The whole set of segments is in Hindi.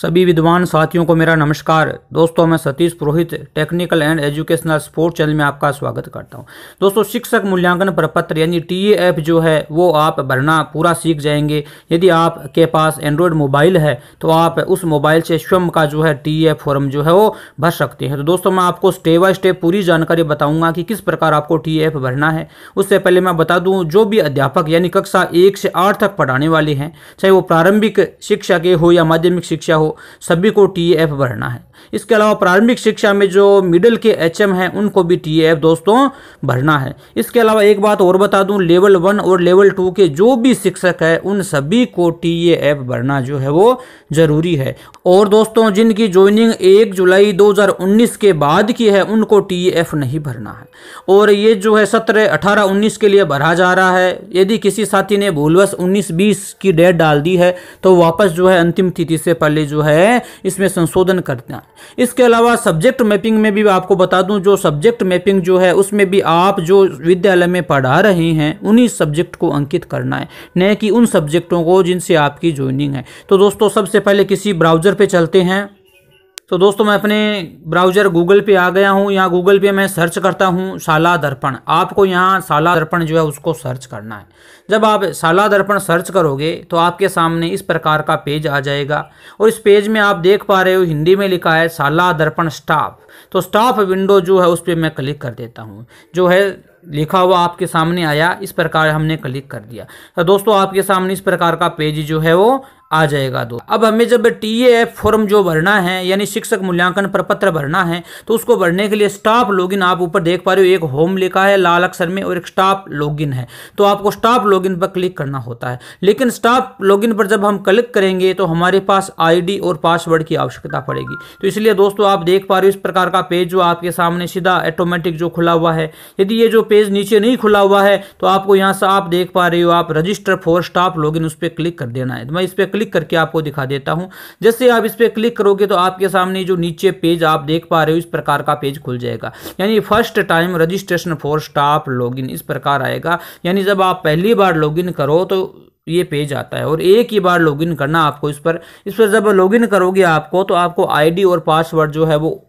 सभी विद्वान साथियों को मेरा नमस्कार। दोस्तों, मैं Satish Purohit technical and educational sports channel में आपका स्वागत करता हूं। दोस्तों, शिक्षक मूल्यांकन प्रपत्र यानी TAF जो है वो आप भरना पूरा सीख जाएंगे। यदि आपके पास एंड्रॉयड मोबाइल है तो आप उस मोबाइल से स्वयं का जो है TAF फॉर्म जो है वो भर सकते हैं। तो दोस्तों, मैं आपको स्टेप बाय स्टेप पूरी जानकारी बताऊँगा कि किस प्रकार आपको TAF भरना है। उससे पहले मैं बता दूँ, जो भी अध्यापक यानी कक्षा 1 से 8 तक पढ़ाने वाले हैं, चाहे वो प्रारंभिक शिक्षा के हो या माध्यमिक शिक्षा, सभी को TAF भरना है। इसके अलावा प्रारंभिक शिक्षा में जो मिडिल के HM हैं उनको भी TAF दोस्तों भरना है। इसके अलावा एक बात और बता दूं, लेवल 1 और लेवल 2 के जो भी शिक्षक है उन सभी को TAF भरना जो है वो जरूरी है। और दोस्तों, जिनकी ज्वाइनिंग 1 जुलाई 2019 के बाद की है उनको TAF नहीं भरना है। और ये जो है 17, 18, 19 के लिए भरा जा रहा है। यदि किसी साथी ने भूलवश 19, 20 की डेट डाल दी है तो वापस जो है अंतिम तिथि से पहले जो है इसमें संशोधन करते हैं। इसके अलावा सब्जेक्ट मैपिंग में भी आपको बता दूं, जो सब्जेक्ट मैपिंग जो है उसमें भी आप जो विद्यालय में पढ़ा रहे हैं उन्हीं सब्जेक्ट को अंकित करना है, न कि उन सब्जेक्टों को जिनसे आपकी ज्वाइनिंग है। तो दोस्तों, सबसे पहले किसी ब्राउजर पे चलते हैं। तो दोस्तों, मैं अपने ब्राउजर गूगल पे आ गया हूँ। यहाँ गूगल पे मैं सर्च करता हूँ शाला दर्पण। आपको यहाँ शाला दर्पण जो है उसको सर्च करना है। जब आप शाला दर्पण सर्च करोगे तो आपके सामने इस प्रकार का पेज आ जाएगा और इस पेज में आप देख पा रहे हो हिंदी में लिखा है शाला दर्पण स्टाफ। तो स्टाफ विंडो जो है उस पर मैं क्लिक कर देता हूँ। जो है लिखा हुआ आपके सामने आया, इस प्रकार हमने क्लिक कर दिया। तो दोस्तों, आपके सामने इस प्रकार का पेज जो है वो आ जाएगा। दोस्तों, अब हमें जब TAF फॉर्म जो भरना है यानी शिक्षक मूल्यांकन प्रपत्र भरना है तो उसको भरने के लिए स्टाफ लॉगिन, आप ऊपर देख पा रहे हो एक होम लिखा है लाल अक्षर में और एक स्टाफ लॉगिन है। तो आपको स्टाफ लॉगिन पर क्लिक करना होता है। लेकिन स्टाफ लॉगिन पर जब हम क्लिक करेंगे तो हमारे पास ID और पासवर्ड की आवश्यकता पड़ेगी। तो इसलिए दोस्तों, आप देख पा रहे हो इस प्रकार का पेज जो आपके सामने सीधा ऑटोमेटिक जो खुला हुआ है। यदि ये जो पेज नीचे नहीं खुला हुआ है तो आपको यहाँ से आप देख पा रहे हो आप रजिस्टर फॉर स्टाफ लॉगिन, उस पर क्लिक कर देना है। तो मैं इस पर क्लिक करके आपको दिखा देता हूं। जैसे आप इस पे क्लिक करोगे तो आपके सामने जो नीचे पेज आप देख पा रहे हो इस प्रकार का पेज खुल जाएगा, यानी first time registration for staff login इस प्रकार आएगा। यानी जब आप पहली बार लॉगिन करो तो ये पेज आता है और एक ही बार लॉगिन करना आपको। इस पर जब लॉगिन करोगे आपको तो आपको ID और पासवर्ड जो है वो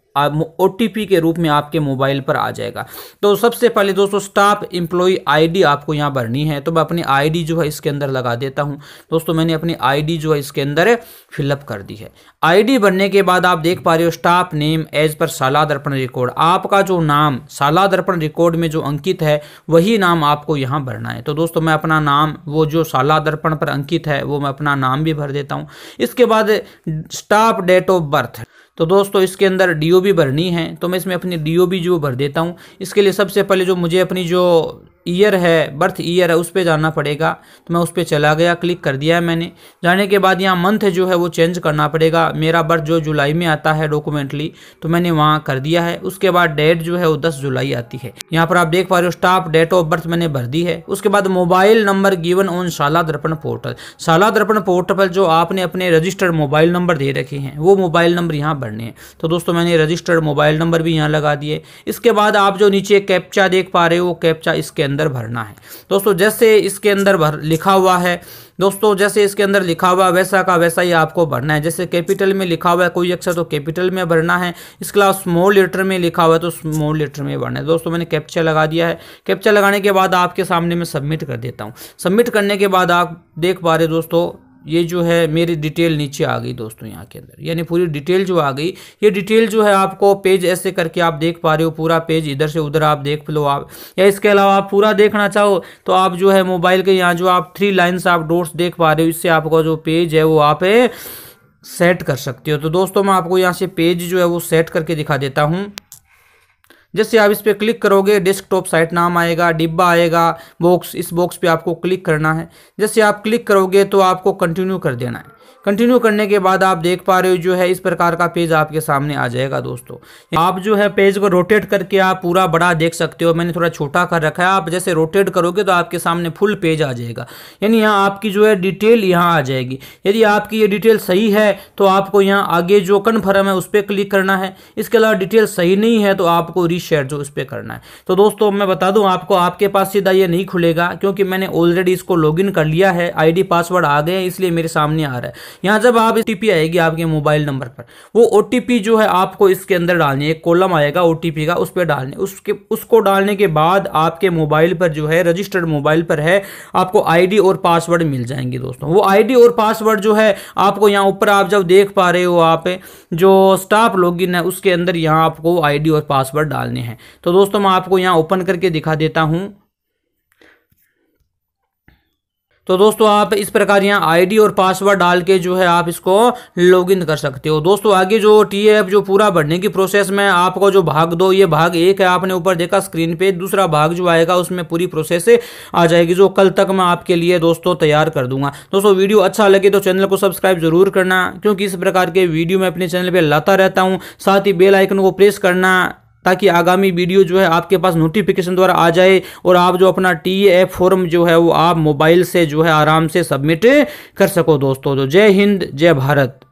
OTP के रूप में आपके मोबाइल पर आ जाएगा। तो सबसे पहले दोस्तों, स्टाफ एम्प्लॉय ID आपको यहाँ भरनी है। तो मैं अपनी ID जो है इसके अंदर लगा देता हूँ। दोस्तों, मैंने अपनी ID जो है इसके अंदर फिलअप कर दी है। ID भरने के बाद आप देख पा रहे हो स्टाफ नेम एज पर शाला दर्पण रिकॉर्ड। आपका जो नाम शाला दर्पण रिकॉर्ड में जो अंकित है वही नाम आपको यहाँ भरना है। तो दोस्तों, मैं अपना नाम वो जो शाला दर्पण पर अंकित है वो मैं अपना नाम भी भर देता हूँ। इसके बाद स्टाफ डेट ऑफ बर्थ। तो दोस्तों, इसके अंदर DOB भरनी है। तो मैं इसमें अपनी DOB जो भर देता हूँ। इसके लिए सबसे पहले जो मुझे अपनी जो ईयर है, बर्थ ईयर है, उस पे जाना पड़ेगा। तो मैं उस पे चला गया, क्लिक कर दिया है मैंने। जाने के बाद यहाँ मंथ जो है वो चेंज करना पड़ेगा। मेरा बर्थ जो जुलाई में आता है डॉक्यूमेंटली, तो मैंने वहाँ कर दिया है। उसके बाद डेट जो है वो 10 जुलाई आती है। यहाँ पर आप देख पा रहे हो स्टाफ डेट ऑफ बर्थ मैंने भर दी है। उसके बाद मोबाइल नंबर गिवन ऑन शाला दर्पण पोर्टल। शाला दर्पण पोर्टल पर जो आपने अपने रजिस्टर्ड मोबाइल नंबर दे रखे हैं वो मोबाइल नंबर यहाँ भरने हैं। तो दोस्तों, मैंने रजिस्टर्ड मोबाइल नंबर भी यहाँ लगा दिए। इसके बाद आप जो नीचे कैप्चा देख पा रहे हो वो कैप्चा इसके अंदर भरना है। दोस्तों, जैसे इसके अंदर लिखा हुआ है वैसा का वैसा ही आपको भरना है। जैसे कैपिटल में लिखा हुआ है कोई अक्षर तो कैपिटल में भरना है। इसके अलावा स्मॉल लेटर में लिखा हुआ है तो स्मॉल लेटर में भरना है। दोस्तों, मैंने कैप्चा लगा दिया है। कैप्चा लगाने के बाद आपके सामने मैं सबमिट कर देता हूँ। सबमिट करने के बाद आप देख पा रहे हो दोस्तों, ये जो है मेरी डिटेल नीचे आ गई। दोस्तों, यहाँ के अंदर यानी पूरी डिटेल जो आ गई। ये डिटेल जो है आपको पेज ऐसे करके आप देख पा रहे हो, पूरा पेज इधर से उधर आप देख लो आप, या इसके अलावा आप पूरा देखना चाहो तो आप जो है मोबाइल के यहाँ जो आप 3 लाइन्स आप डॉट्स देख पा रहे हो, इससे आपका जो पेज है वो आप सेट कर सकते हो। तो दोस्तों, मैं आपको यहाँ से पेज जो है वो सेट करके दिखा देता हूँ। जैसे आप इस पर क्लिक करोगे डेस्कटॉप साइट नाम आएगा, डिब्बा आएगा, बॉक्स, इस बॉक्स पे आपको क्लिक करना है। जैसे आप क्लिक करोगे तो आपको कंटिन्यू कर देना है। कंटिन्यू करने के बाद आप देख पा रहे हो जो है इस प्रकार का पेज आपके सामने आ जाएगा। दोस्तों, आप जो है पेज को रोटेट करके आप पूरा बड़ा देख सकते हो। मैंने थोड़ा छोटा कर रखा है। आप जैसे रोटेट करोगे तो आपके सामने फुल पेज आ जाएगा, यानी यहाँ आपकी जो है डिटेल यहाँ आ जाएगी। यदि आपकी ये डिटेल सही है तो आपको यहाँ आगे जो कन्फर्म है उस पर क्लिक करना है। इसके अलावा डिटेल सही नहीं है तो आपको शेयर जो उस पे करना है। तो दोस्तों, मैं बता दूं आपको, आपके पास सीधा ये नहीं खुलेगा क्योंकि मैंने ऑलरेडी इसको लॉगिन कर लिया है। ID पासवर्ड आ गए हैं इसलिए मेरे सामने आ रहा है। यहाँ जब आप OTP आएगी आपके मोबाइल नंबर पर, वो OTP जो है आपको इसके अंदर डालनी है। एक कॉलम आएगा OTP का, उस पर डालने उसको डालने के बाद आपके मोबाइल पर जो है रजिस्टर्ड मोबाइल पर है आपको ID और पासवर्ड मिल जाएंगे दोस्तों। वो ID और पासवर्ड जो है आपको यहाँ ऊपर आप जब देख पा रहे हो आप जो स्टाफ लॉगिन है उसके अंदर यहाँ आपको ID और पासवर्ड डालने हैं। तो दोस्तों मैं आपको यहाँ ओपन करके दिखा देता हूँ। तो दोस्तों आप इस प्रकार यहाँ ID और पासवर्ड डाल के जो है आप इसको लॉगिन कर सकते हो। दोस्तों आगे जो TAF जो पूरा भरने की प्रोसेस में आपको जो भाग दो, ये भाग एक है आपने ऊपर देखा स्क्रीन पे, दूसरा भाग जो आएगा उसमें पूरी प्रोसेस आ जाएगी जो कल तक मैं आपके लिए दोस्तों तैयार कर दूंगा। दोस्तों वीडियो अच्छा लगे तो चैनल को सब्सक्राइब जरूर करना, क्योंकि इस प्रकार के वीडियो मैं अपने चैनल पर लाता रहता हूँ। साथ ही बेल आइकन को प्रेस करना ताकि आगामी वीडियो जो है आपके पास नोटिफिकेशन द्वारा आ जाए और आप जो अपना TAF फॉर्म जो है वो आप मोबाइल से जो है आराम से सबमिट कर सको। दोस्तों जय हिंद, जय भारत।